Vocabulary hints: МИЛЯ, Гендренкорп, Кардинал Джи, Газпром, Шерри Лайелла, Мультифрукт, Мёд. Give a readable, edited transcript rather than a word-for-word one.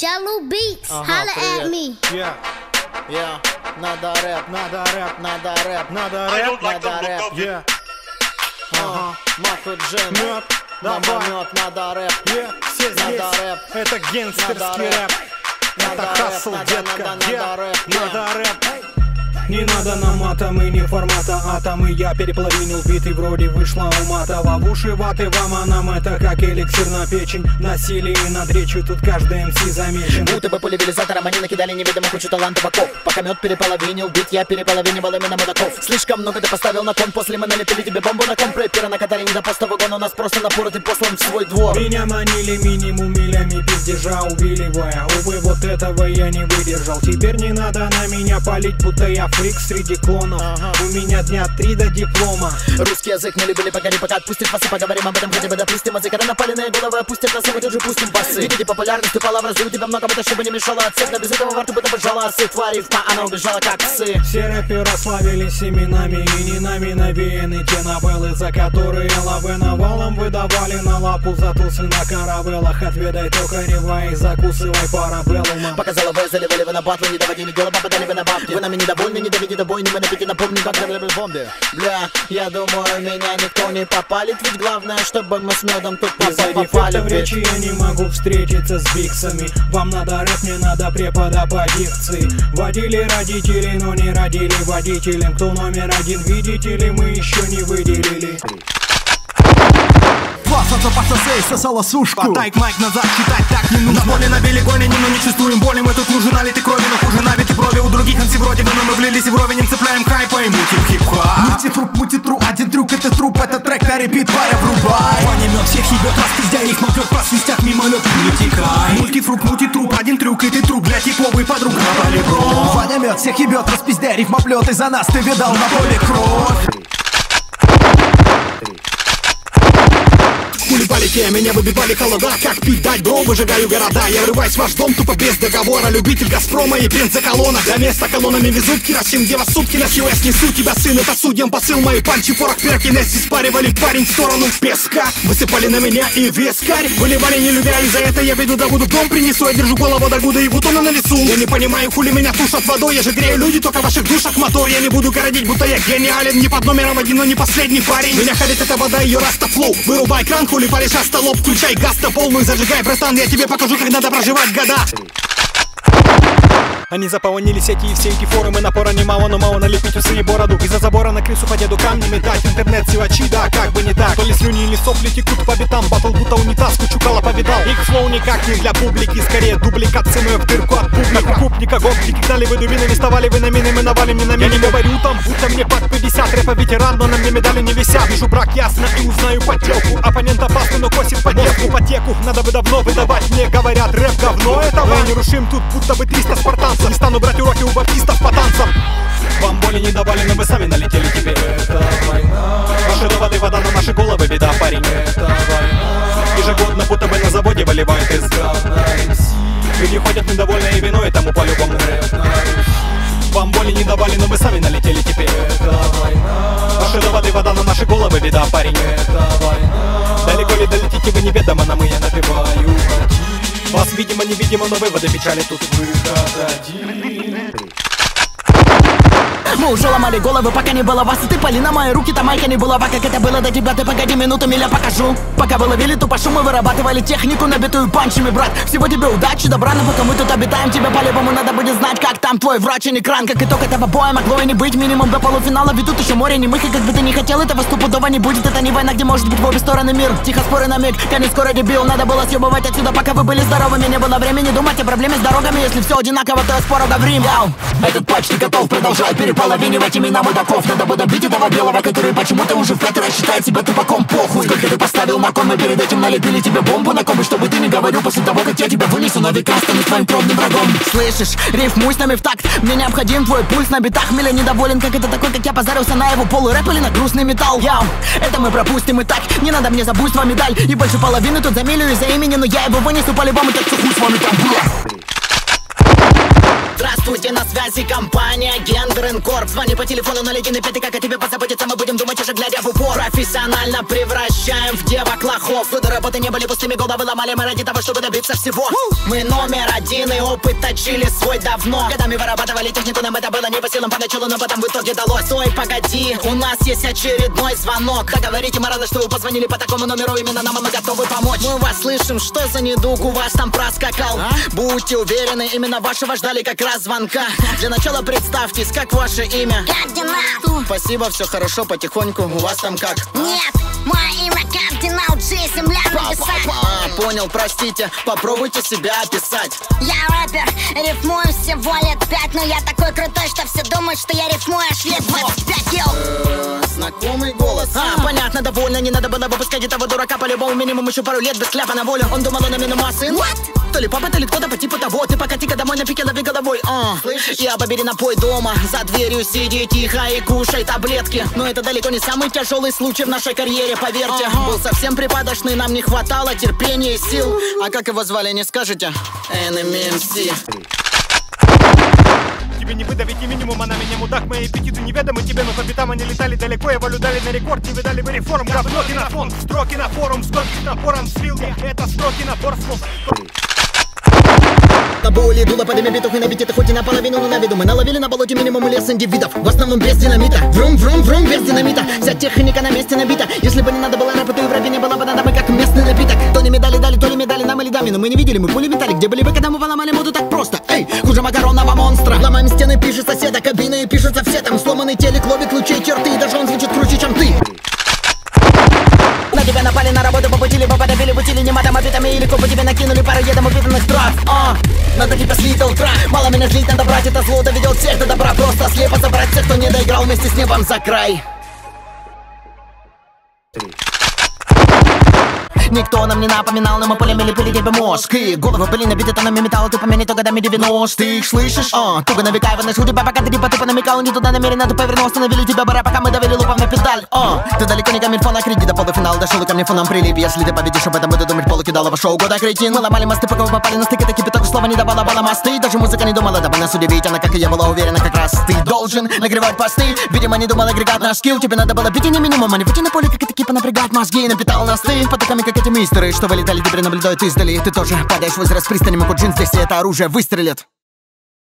Jello Beats, holla at me. Yeah, надо рэп. Yeah. Махо Джен, Мёд, надо рэп. Yeah, все здесь, это гангстерский рэп. Это хасл, детка, надо рэп. Не надо нам атомы, не формата атомы. Я переполовинил бит и вроде вышла у Матова. В уши ваты вам, а нам это как эликсир на печень. Насилие над речью тут каждый МС замечен. Будто бы пулевилизатором они накидали неведомых кучу талантов окоп. Пока Мёд переполовинил бит, я переполовинивал именно мудаков. Слишком много ты поставил на кон, после мы налепили тебе бомбу на кон. Прэпера накатали не до постого гона, нас просто напорот и послан в свой двор. Меня манили минимум милями пиздежа увиливая. Увы, вот этого я не выдержал. Теперь не надо на меня палить, будто я фрик среди клонов. У меня дня 3 до диплома. Русский язык не любили, погоди, пока отпустит басы. Поговорим об этом, хотя бы допустим язык. Когда напаленные головы опустят нас, и мы тут же пустим басы. Видите, популярность упала в разы, у тебя много быта, чтобы не мешало от всех. Но без этого во рту бы добежала осы. Твари в па, она убежала как псы. Все рэперы славились именами, и не нами навеяны те новеллы, за которые лавы навалом выдавали на лапу за тусы на каравеллах. Отведай только рева и закусывай парабеллума. Показала вы, заливали вы на батлы, не доводили голова, подали вы на бабки. Вы нами недовольны, не доведи до бойни, мы напеки, напомни, как в бомбе. Бля, я думаю, меня никто не попалит, ведь главное, чтобы мы с Мёдом тут попали. В речи я не могу встретиться с биксами. Вам надо рэп, мне надо преподавать дикции. Водили родители, но не родили водителем. Кто номер один, видите ли, мы еще не выделили. Пацаны сосала сушку. Подай майк назад, читать так не нужно. На боли на белегоне, но не чувствуем боли. Мы тут уже налиты крови, но хуже навиты брови. У других анси вроде бы, но мы влились и вровень им цепляем хайпа и мутим хип-хап. Мути-труп, один трюк, это труп, это трек на репит, варя врубай. Понимет всех ебет, распиздя их мокрёт, просвистят мимо лёд, не тикай. Мультифрук, мути-труп, один трюк, и ты труп для типовой подруг. На поле бро. Понимет всех ебет, распиздя рифмоплёт, и за нас ты видал на поле кровь. Меня выбивали холода, как пить дать, бро, выжигаю города. Я врываюсь в ваш дом, тупо без договора. Любитель Газпрома и бензоколонна. До места колоннами везут керосин, где вас сутки на ЧС несу тебя, сын, это судьям посыл. Мои панчи, порох, перкинез, испаривали парень в сторону песка. Высыпали на меня и вескарь, выливали не любя, и за это я веду Давуду в дом принесу. Я держу голову до Гуда и бутона на лесу. Я не понимаю, хули меня тушат водой. Я же грею люди, только в ваших душах мотор. Я не буду городить, будто я гениален. Не под номером один, но не последний парень. Меня ходит эта вода, ее раста флоу. Вырубай кран, хули палишь столоб, включай газ на полную, зажигай, братан, я тебе покажу, как надо проживать года. Они заполонились эти и все эти форумы. Напора немало, но мало налепить усы и бороду. Из-за забора на крысу по деду камнями дать. Интернет силачи, да, как бы не так. То ли слюни, или сопли текут по битам. Батл будто унитаз, кучу кала повидал. Их флоу никак не для публики, скорее дубликат, ценой в дырку от публика. Купника, гопки, кидали вы дубинами, вставали вы на мины, мы навалим не на мины. Я не говорю там, будто мне под 50, рэпа ветеран, но на мне медали не висят. Вижу брак ясно и узнаю подделку. Оппонент опасный, но косит подделку. Ипотеку надо бы давно выдавать, мне говорят, рэп говно это. Мы не рушим тут, будто бы 300 спартанцев. Не стану брать уроки у баптистов по танцам. Вам боли не давали, но вы сами налетели теперь. Это война. Ваши доводы вода на наши головы, беда, парень. Это война. Ежегодно будто бы на заводе выливает из говна. Люди ходят недовольные виной тому по-любому. Вам боли не давали, но вы сами налетели теперь. Это война. Ваши доводы вода на наши головы, беда, парень. Это война. Далеко ли долетите вы неведомо, нам я напеваю. Вас, видимо, невидимо, но выводы печали тут выход один. Мы уже ломали головы, пока не было вас, и ты пали на мои руки, та майка не булава. Как это было до тебя, ты погоди минуту, миля покажу. Пока вы ловили тупо шум, мы вырабатывали технику, набитую панчами, брат. Всего тебе удачи, добра, но пока мы тут обитаем, тебе по-любому надо будет знать, как там твой врач и экран. Как итог этого боя могло и не быть, минимум до полуфинала, ведь тут еще море немых, и как бы ты не хотел, этого стопудово не будет. Это не война, где может быть в обе стороны мир. Тихо, споры на миг, конец скоро дебил, надо было съебывать отсюда, пока вы были здоровыми. Не было времени думать о проблеме с дорогами, если все одинаково, то я спору говорим. Этот почти готов, продолжай перепал. Половинивать имена мудаков, надо бы добить этого белого, который почему-то уже в пятый раз считает себя тупаком. Похуй, сколько ты поставил на кон, мы перед этим налепили тебе бомбу на ком. И чтобы ты не говорил, после того, как я тебя вынесу, на века стану твоим кровным врагом. Слышишь, рифмуй с нами в такт, мне необходим твой пульс на битах. Миля недоволен, как это такой, как я позарился на его полу рэп или на грустный металл. Это мы пропустим и так, не надо мне за буйство медаль. И больше половины тут за милю и за имени, но я его вынесу по-любому, так что хуй с вами там. Здравствуйте, нас связи компания Гендренкорп. Звони по телефону на легенды 5, как о тебе позаботиться мы будем думать уже глядя в упор. Профессионально превращаем в девок лохов. Годы работы не были пустыми, головы ломали мы ради того, чтобы добиться всего. Мы номер 1 и опыт точили свой давно. Годами вырабатывали технику, нам это было не по силам поначалу, но потом в итоге далось. Стой, погоди, у нас есть очередной звонок. Договорите, мы рады, что вы позвонили по такому номеру, именно нам мы готовы помочь. Мы вас слышим, что за недуг у вас там проскакал. Будьте уверены, именно вашего ждали как раз звонка. Для начала представьтесь, как ваше имя? Кардинал. Спасибо, все хорошо, потихоньку. У вас там как? Нет, мое имя Кардинал Джи, земля написать. Понял, простите, попробуйте себя описать. Я рэпер, рифмую всего лет 5, но я такой крутой, что все думают, что я рифмую аж лет 25, йоу. Знакомый голос. Понятно, довольно, не надо было выпускать этого дурака. По-любому минимум еще пару лет без кляпа на волю. Он думал, он именно массы. То ли папа, то ли кто-то по типу того. Ты пока тика домой на пике лови головой. Слышишь? Я побери напой дома. За дверью сиди тихо и кушай таблетки. Но это далеко не самый тяжелый случай в нашей карьере, поверьте. Был совсем припадочный, нам не хватало терпения и сил. А как его звали, не скажете? Enemy MC. Тебе не выдавить и минимум, а на меня мудак. Мои аппетиты неведомы тебе, но по пятам они летали далеко. Его людали на рекорд, не видали бы реформ. Говно на фон, строки на форум, скольких напором слил я. Это строки на форсу. Табули, дуло, подымя битухи на бите, хоть и наполовину, но на виду. Мы наловили на болоте минимум лес индивидов, в основном без динамита. Врум-врум-врум, без динамита, вся техника на месте набита. Если бы не надо было рэпа, то и в рэпе не было бы надо бы как местный напиток. То ли медали дали, то ли медали нам или дами, но мы не видели, мы пули метали. Где были вы, когда мы поломали моду так просто? Эй, хуже макаронного монстра. Ломаем стены, пишет соседа, кабины и пишется все там. Сломанный телек, ловит лучей черты, и даже он звучит круче, чем ты. На тебя напали, на работу попутили, поподавили, бутили нематом, обитами или копы тебе накинули пару едом упитанных трав. Надо тебя слить, ультра, мало меня злить, надо брать это зло, доведет всех до добра. Просто слепо забрать всех, кто не доиграл вместе с небом за край. Никто нам не напоминал, но мы пулемели, пыли тебе мозг. И головы были набиты тонами металла, ты помяни то годами 90. Ты их слышишь? Туго навекай, выношу тебя, пока ты не потупо намекал. Не туда намеренно ты повернул, остановили тебя бара, пока мы довели лупом на педаль. Ты далеко не камильфон, а кредит до полуфинала дошел и ко мне фоном прилип. Если ты победишь, об этом буду думать полукидалого шоу года, кретин. Мы ломали мосты, пока вы попали на стык, это кипяток, слова не давала бала мосты. Даже музыка не думала, дабы нас удивить, она, как и я, была уверена, как раз ты должен нагревать посты. Видимо, не думал агрегат наш скилл, тебе надо было бить и не минимум, а не выйти на поле, как и таки понапрягать мозги. Напитал нас ты потоками, как эти мистеры, что вылетали, теперь наблюдают издали. Ты тоже падаешь в возраст пристани, могут джинс, здесь и это оружие выстрелит.